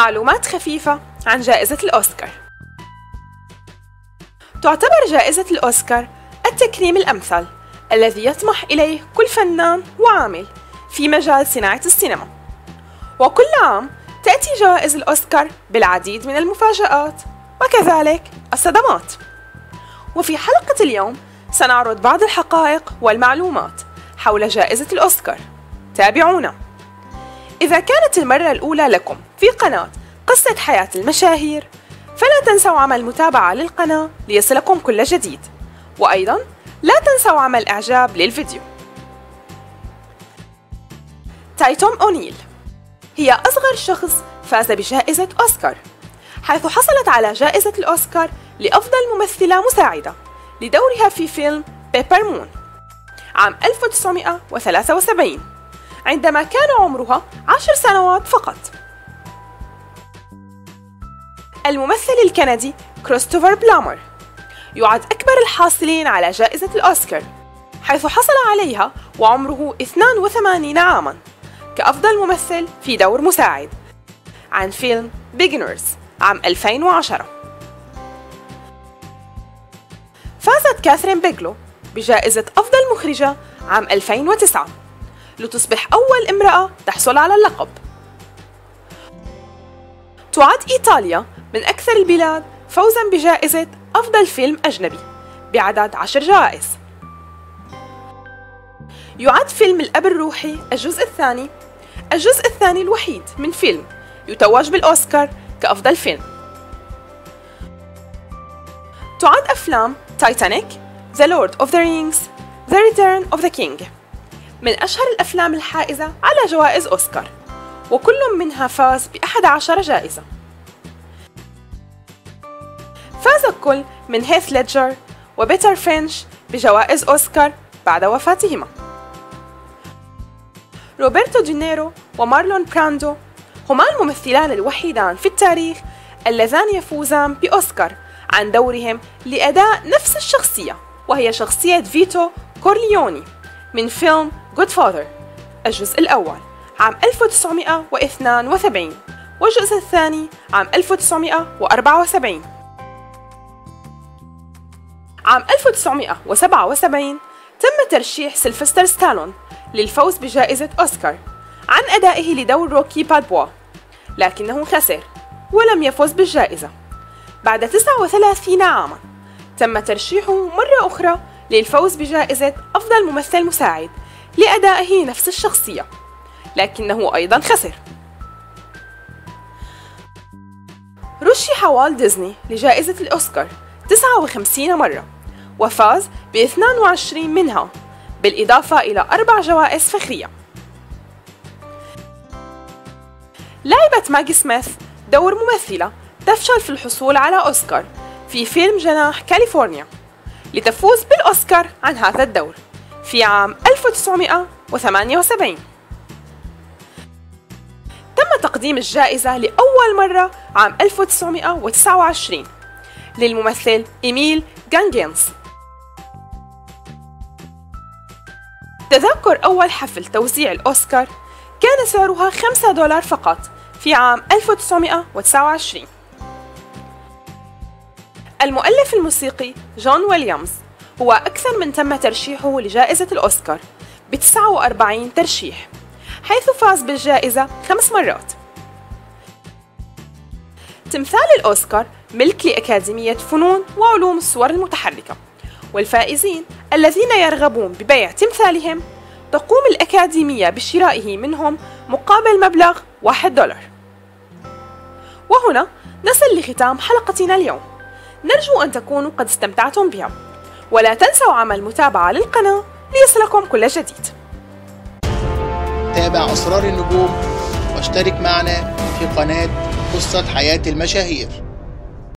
معلومات خفيفة عن جائزة الأوسكار. تعتبر جائزة الأوسكار التكريم الأمثل الذي يطمح إليه كل فنان وعامل في مجال صناعة السينما، وكل عام تأتي جوائز الأوسكار بالعديد من المفاجآت وكذلك الصدمات. وفي حلقة اليوم سنعرض بعض الحقائق والمعلومات حول جائزة الأوسكار، تابعونا. إذا كانت المرة الأولى لكم في قناة قصة حياة المشاهير فلا تنسوا عمل متابعة للقناة ليصلكم كل جديد، وأيضا لا تنسوا عمل إعجاب للفيديو. تايتوم أونيل هي أصغر شخص فاز بجائزة أوسكار، حيث حصلت على جائزة الأوسكار لأفضل ممثلة مساعدة لدورها في فيلم بيبر مون عام 1973 عندما كان عمرها 10 سنوات فقط. الممثل الكندي كريستوفر بلامر يعد أكبر الحاصلين على جائزة الأوسكار، حيث حصل عليها وعمره 82 عاماً كأفضل ممثل في دور مساعد عن فيلم بيجنرز عام 2010. فازت كاثرين بيجلو بجائزة أفضل مخرجة عام 2009 لتصبح أول امرأة تحصل على اللقب. تعد إيطاليا من أكثر البلاد فوزاً بجائزة أفضل فيلم أجنبي بعدد 10 جوائز. يعد فيلم الأب الروحي الجزء الثاني الوحيد من فيلم يتوج بالأوسكار كأفضل فيلم. تعد أفلام تايتانيك، The Lord of the Rings The Return of the King من أشهر الأفلام الحائزة على جوائز أوسكار، وكل منها فاز ب11 جائزة. فاز الكل من هيث ليدجر وبيتر فينش بجوائز أوسكار بعد وفاتهما. روبرتو دينيرو ومارلون براندو هما الممثلان الوحيدان في التاريخ اللذان يفوزان بأوسكار عن دورهم لأداء نفس الشخصية، وهي شخصية فيتو كورليوني من فيلم Good Father الجزء الأول عام 1972 والجزء الثاني عام 1974. عام 1977 تم ترشيح سيلفستر ستالون للفوز بجائزة أوسكار عن أدائه لدور روكي بالبوا، لكنه خسر ولم يفز بالجائزة. بعد 39 عاماً تم ترشيحه مرة أخرى للفوز بجائزة أفضل ممثل مساعد لأدائه نفس الشخصية، لكنه أيضاً خسر. رشح والت ديزني لجائزة الأوسكار 59 مرة وفاز ب22 منها، بالإضافة إلى 4 جوائز فخرية. لعبت ماجي سميث دور ممثلة تفشل في الحصول على أوسكار في فيلم جناح كاليفورنيا لتفوز بالأوسكار عن هذا الدور في عام 1978. تم تقديم الجائزة لأول مرة عام 1929 للممثل إيميل جانجينز. تذكر أول حفل توزيع الأوسكار كان سعرها $5 فقط في عام 1929. المؤلف الموسيقي جون ويليامز هو أكثر من تم ترشيحه لجائزة الأوسكار ب49 ترشيح، حيث فاز بالجائزة 5 مرات. تمثال الأوسكار ملك لأكاديمية فنون وعلوم الصور المتحركة، والفائزين الذين يرغبون ببيع تمثالهم تقوم الأكاديمية بشرائه منهم مقابل مبلغ $1. وهنا نصل لختام حلقتنا اليوم، نرجو أن تكونوا قد استمتعتم بها، ولا تنسوا عمل متابعة للقناة ليصلكم كل جديد. تابع أسرار النجوم واشترك معنا في قناة قصة حياة المشاهير.